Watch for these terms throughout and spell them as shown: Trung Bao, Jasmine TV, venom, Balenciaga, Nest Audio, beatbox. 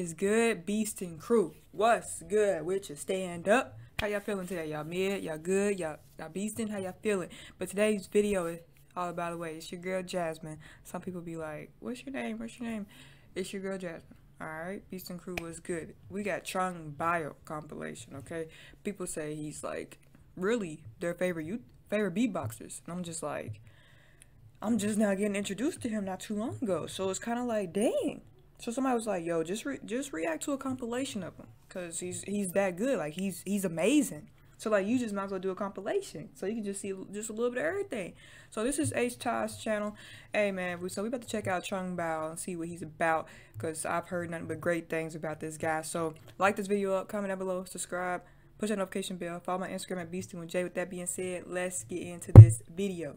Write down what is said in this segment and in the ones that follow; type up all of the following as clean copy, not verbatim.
is good, Beast and Crew? What's good with you? Stand up. How y'all feeling today? Y'all mid? Y'all good? Y'all beastin'? How y'all feeling? But today's video is all about the way. It's your girl Jasmine. Some people be like, what's your name? What's your name? It's your girl Jasmine. Alright? Beast and Crew was good. We got Trung Bao compilation, okay? People say he's like really their favorite beatboxers. And I'm just like, I'm just now getting introduced to him not too long ago. So it's kind of like, dang. So somebody was like, yo, just react to a compilation of him. Because he's that good. Like, he's amazing. So, like, you just might as well do a compilation. So you can just see just a little bit of everything. So this is H Todd's channel. Hey, man. So we about to check out Trung Bao and see what he's about. Because I've heard nothing but great things about this guy. So like this video up. Comment down below. Subscribe. Push that notification bell. Follow my Instagram at Beastie1J. With that being said, let's get into this video.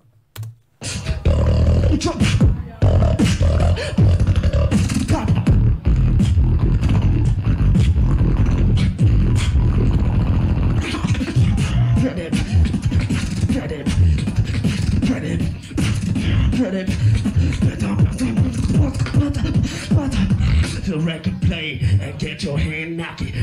The record play and get your hand knocking.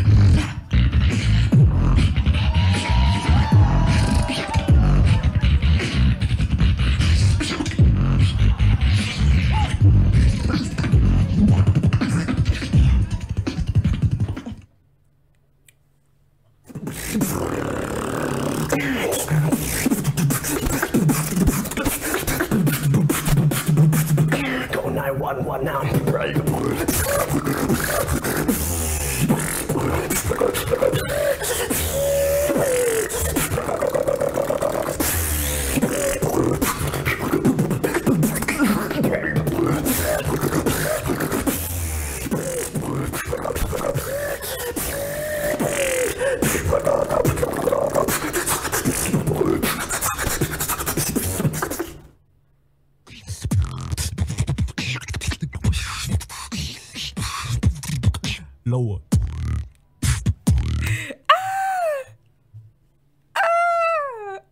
Lower.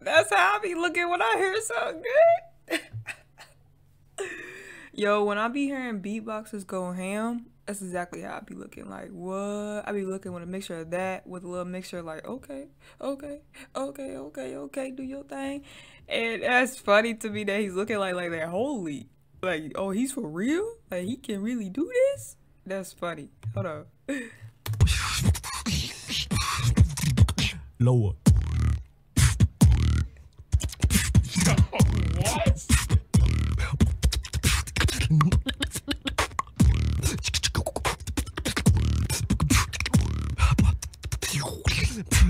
That's how I be looking when I hear something good. Yo, when I be hearing beatboxers go ham, that's exactly how I be looking. Like, what? I be looking with a mixture of that, with a little mixture of like, okay, do your thing. And that's funny to me that he's looking like that, holy. Like, oh, he's for real? Like, he can really do this? That's funny. Hold on. Lower. What?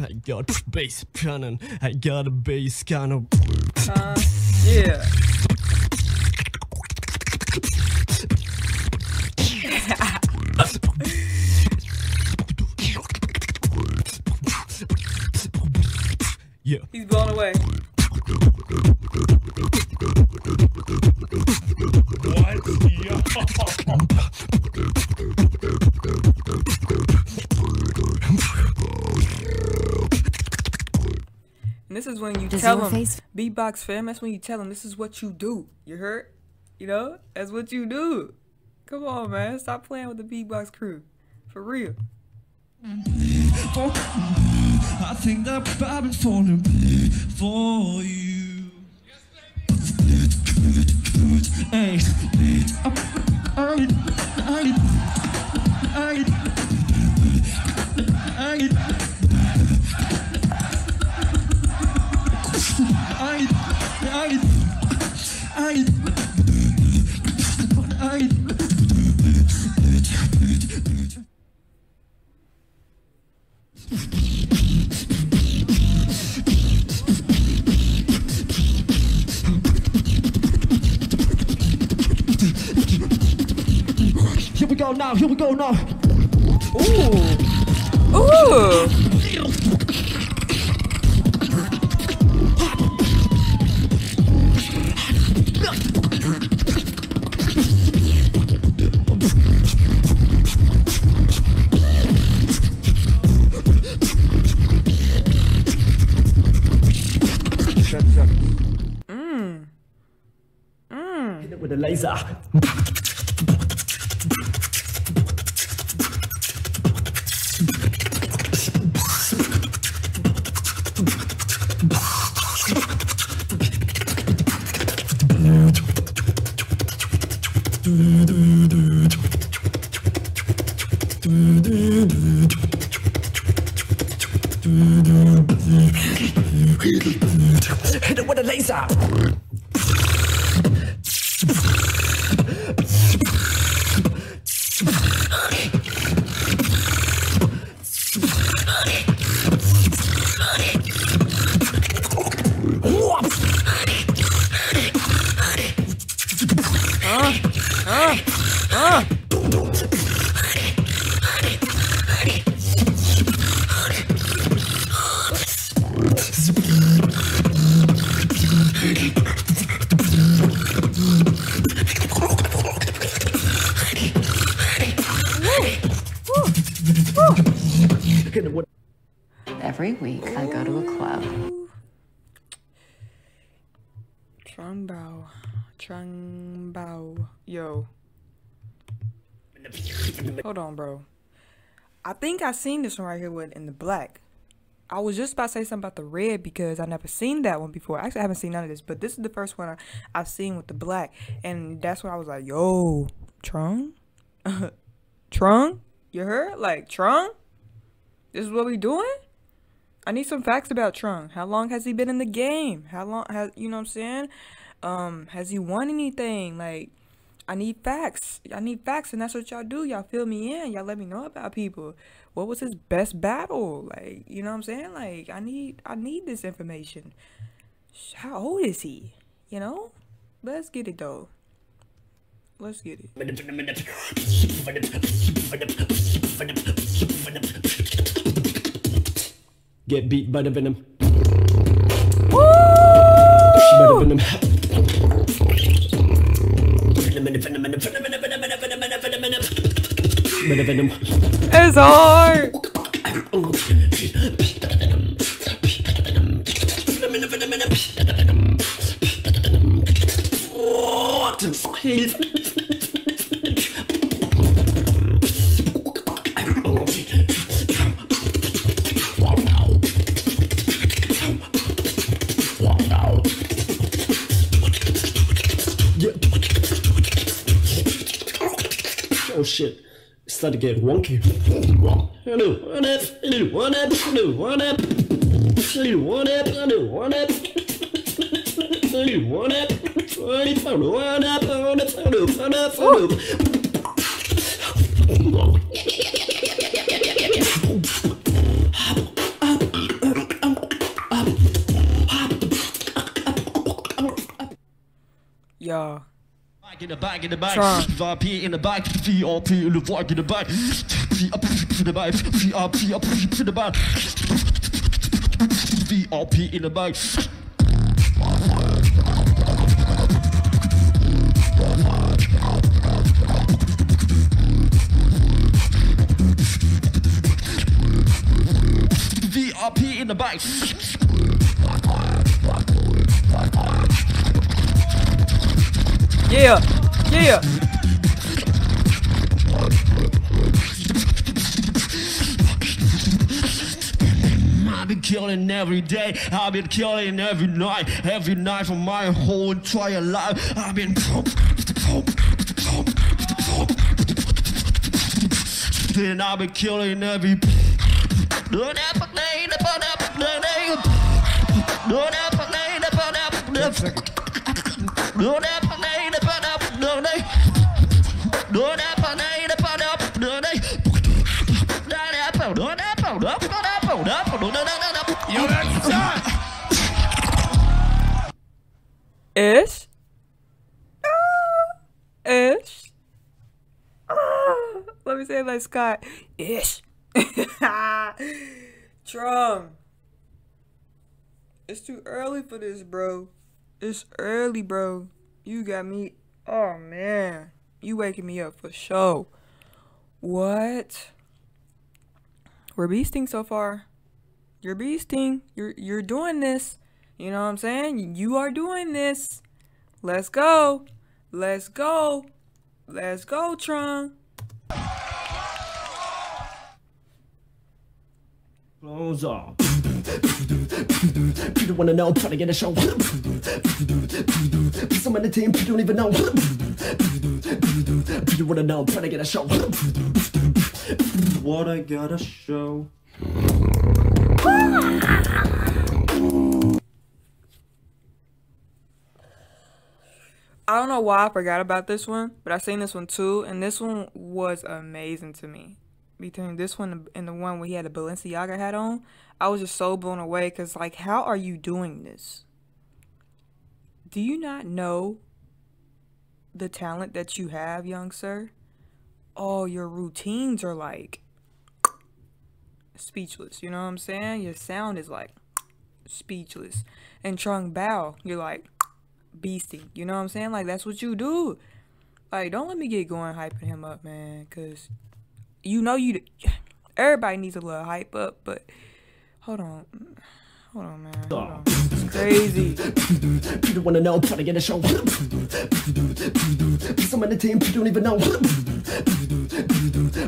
I got a bass cannon. I got a bass cannon. Yeah. Yeah. He's blown away. And this is when you tell him, beatbox fam, that's when you tell him this is what you do. You heard? You know? That's what you do. Come on, man. Stop playing with the beatbox crew. For real. I think that I've been falling for you. Hey, now, here we go now. Ooh. Ooh. Hit it with a laser. Hit it with a laser. Every week I go to a club. Trung Bao. Trung Bao. Yo. Hold on, bro. I think I seen this one right here with in the black. I was just about to say something about the red because I never seen that one before. Actually, I haven't seen none of this, but this is the first one I've seen with the black. And that's when I was like, yo, Trung? Trung? You heard? Like, Trung? This is what we doing? I need some facts about Trung. How long has he been in the game? How long has, you know what I'm saying? Has he won anything? Like, I need facts. I need facts, and that's what y'all do. Y'all fill me in. Y'all let me know about people. What was his best battle? Like, you know what I'm saying? Like, I need this information. How old is he? You know? Let's get it though. Let's get it. Get beat by the venom. Woo! By the venom. It's hard. Oh shit. It's starting to get wonky. Yeah. In the back, in the back, VIP in the back, VIP in the back, in the back, VIP in the back, VIP in the back, VIP in the back. VIP in the back. Yeah, yeah. I've been killing every day. I've been killing every night for my whole entire life. I've been. Then I've been killing every. Ish. Let me say it like Scott. Ish. Trung. It's too early for this, bro. It's early, bro. You got me. Oh, man. You waking me up for sure. What? We're beasting so far. You're beasting. You're doing this. You know what I'm saying? You are doing this. Let's go. Let's go. Let's go, Trung. Close up. People wanna know, trying to get a show. Some on the team, people don't even know. People wanna know, trying to get a show. What I gotta show. I don't know why I forgot about this one, but I seen this one too, and this one was amazing to me. Between this one and the one where he had a Balenciaga hat on, I was just so blown away, because like, how are you doing this? Do you not know the talent that you have, young sir? All your routines are like speechless, you know what I'm saying? Your sound is like speechless. And Trung Bao, you're like beastie, you know what I'm saying? Like, that's what you do. Like, don't let me get going hyping him up, man, because you know you, everybody needs a little hype up, but hold on, man. Hold on. It's crazy. People wanna know, trying to get a show. Some on the team, people don't even know.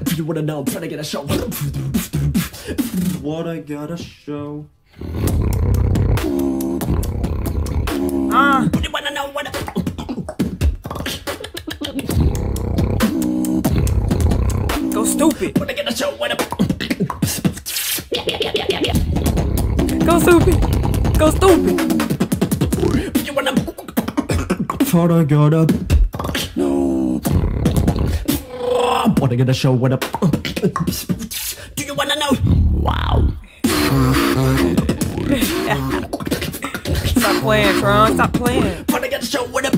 People wanna know, trying to get a show. What I gotta show. You wanna know what? Go stupid. What I gotta show? What? Go stupid. Go stupid. You wanna? What I gotta? No. What I gotta show? What? Do you wanna know? Wow. Stop playing, Trung. Stop playing. What I gotta show? What up?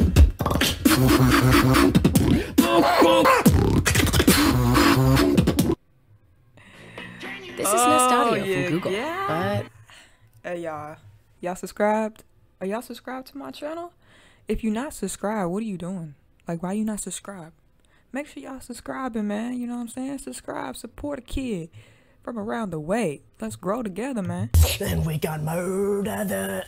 This is Nest Audio from Google. Yeah. But hey, y'all subscribed? Are y'all subscribed to my channel? If you're not subscribed, what are you doing? Like, why you not subscribed? Make sure y'all subscribing, man. You know what I'm saying? Subscribe, support a kid from around the way. Let's grow together, man. Then we got murder the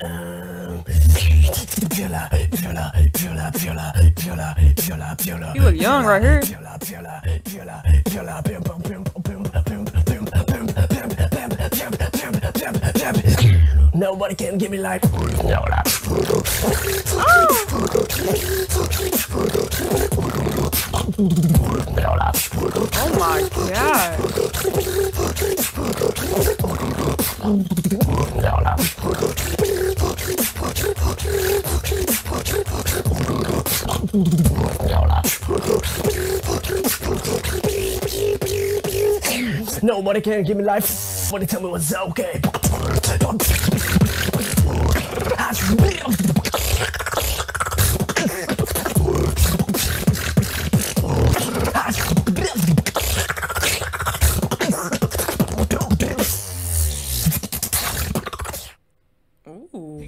You look young right here. Nobody can give me life. Oh my god. Nobody can give me life. Somebody tell me what's okay.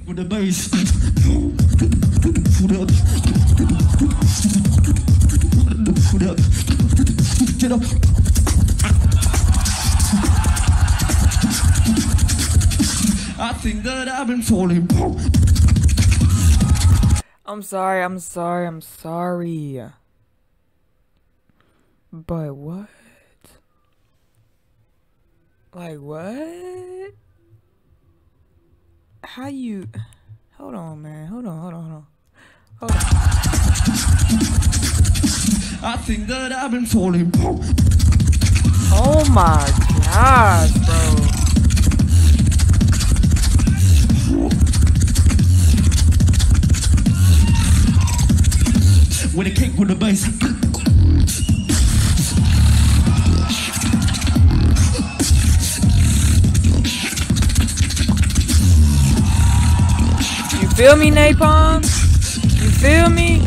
With the bass. Get up. I think that I've been falling. I'm sorry. But what? Like, what? How you? Hold on, man. Hold on. I think that I've been falling. Oh my god, bro. With a kick with the bass. Feel me, Napalm? You feel me?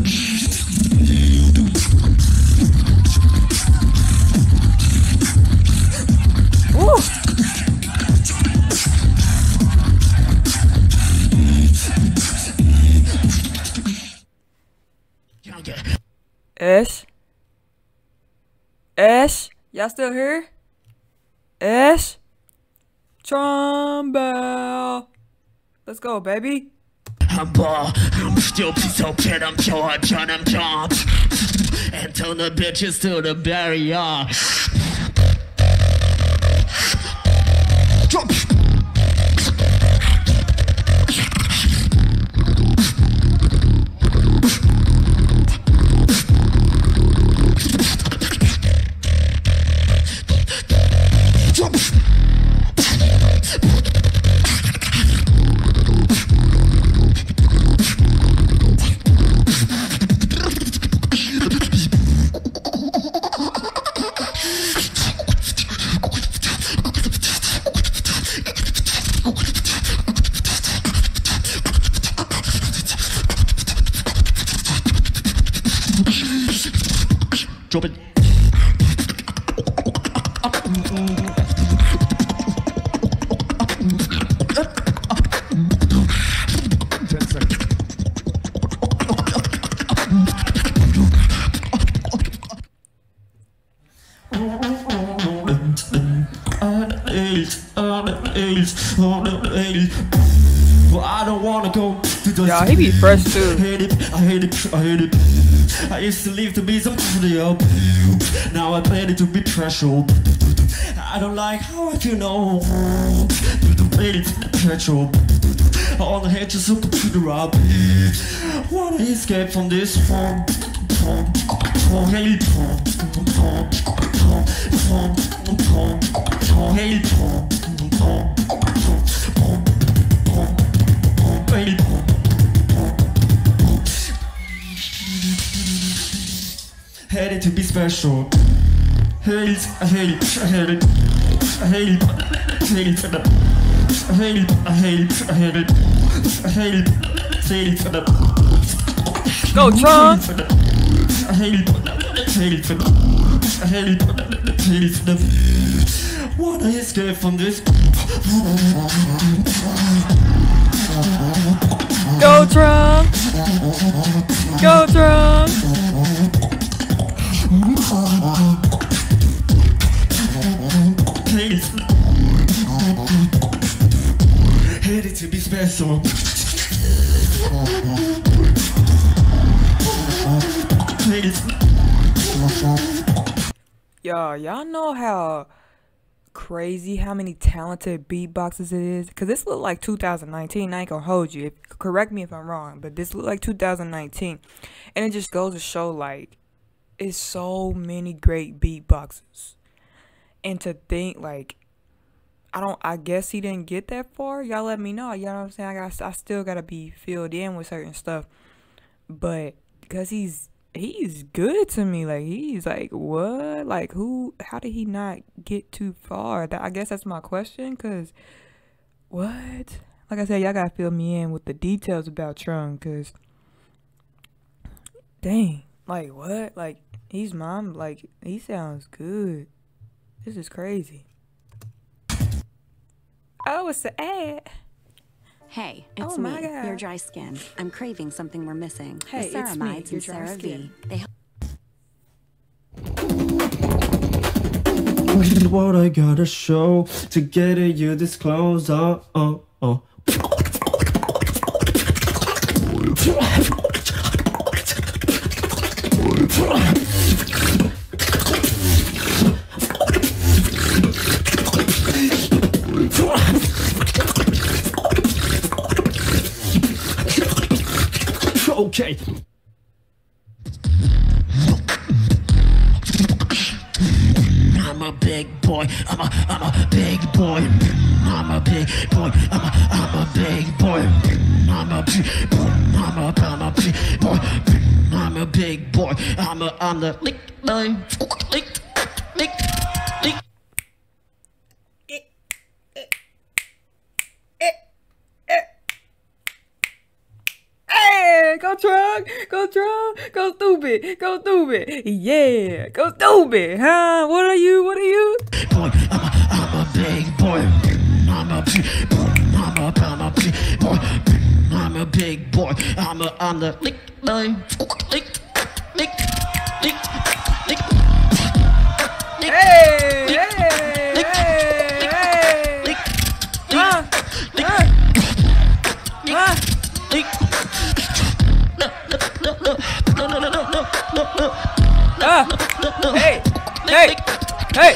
Ooh. Ash? Y'all still here? Ash? Trung Bao. Let's go, baby. I'm still so pit, I'm so hard, John, I'm John. And turn the bitches to the barrier. Jump. drop it. I don't wanna go to the yeah, he be fresh too. I hate it. I used to live to be some video. Now I plan it to be pressure. I don't like how I feel now. Petrol. I wanna hate you so computer up. Wanna escape from this. Hate it to be special. I hate it. Go, Trung. I hate it. What I escape from this. Go, Trung. Go, Trung. Hate it to be special. Yo, y'all know how crazy how many talented beatboxes it is? Because this looked like 2019. I ain't gonna hold you. Correct me if I'm wrong, but this looked like 2019. And it just goes to show, like, it's so many great beatboxers. And to think, like, I guess he didn't get that far. Y'all let me know. Y'all know what I'm saying? I still gotta be filled in with certain stuff. But because he's good to me. Like, he's like, what? Like, how did he not get too far? I guess that's my question. Because what? Like I said, y'all gotta fill me in with the details about Trung. Because dang. Like, what? Like, he's mom. Like, he sounds good. This is crazy. Oh, it's the ad. Hey, it's me. God. Your dry skin. I'm craving something we're missing. Hey, the it's me. Your dry Sarah skin. V. They help. What I gotta show to get you this close? Oh. Okay. I'm a big boy. Go Trung, go Trung, go stupid, go stupid, yeah, go stupid, huh? What are you? Boy, I'm a big boy. I'm a big boy. I'm the lick. Hey, Hey!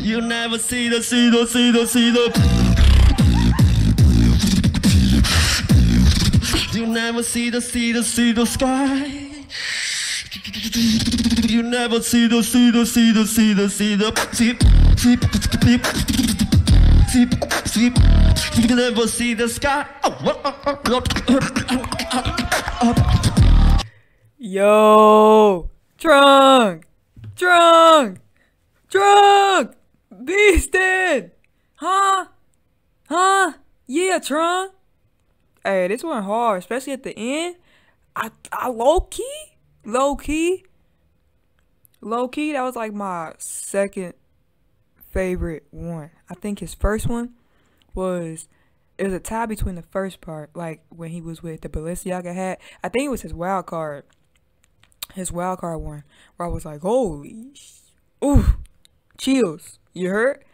You never see the You never see the sky. You never see the You can never see the sky. Yo, Trung, beasted, huh? Yeah, Trung, Hey, this went hard, especially at the end. I low key. That was like my second favorite one. I think his first one was, it was a tie between the first part, like when he was with the Balenciaga hat. I think it was his wild card one, where I was like, holy, ooh, chills. You heard?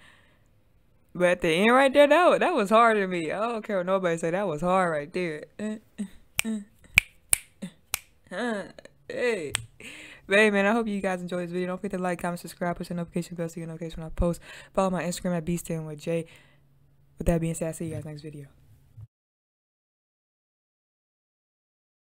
But at the end right there, that was hard to me. I don't care what nobody say, that was hard right there. Hey. Hey, man, I hope you guys enjoyed this video. Don't forget to like, comment, subscribe, push the notification bell so you get notifications when I post. Follow my Instagram at BStanWithJ. With that being said, I'll see you guys next video.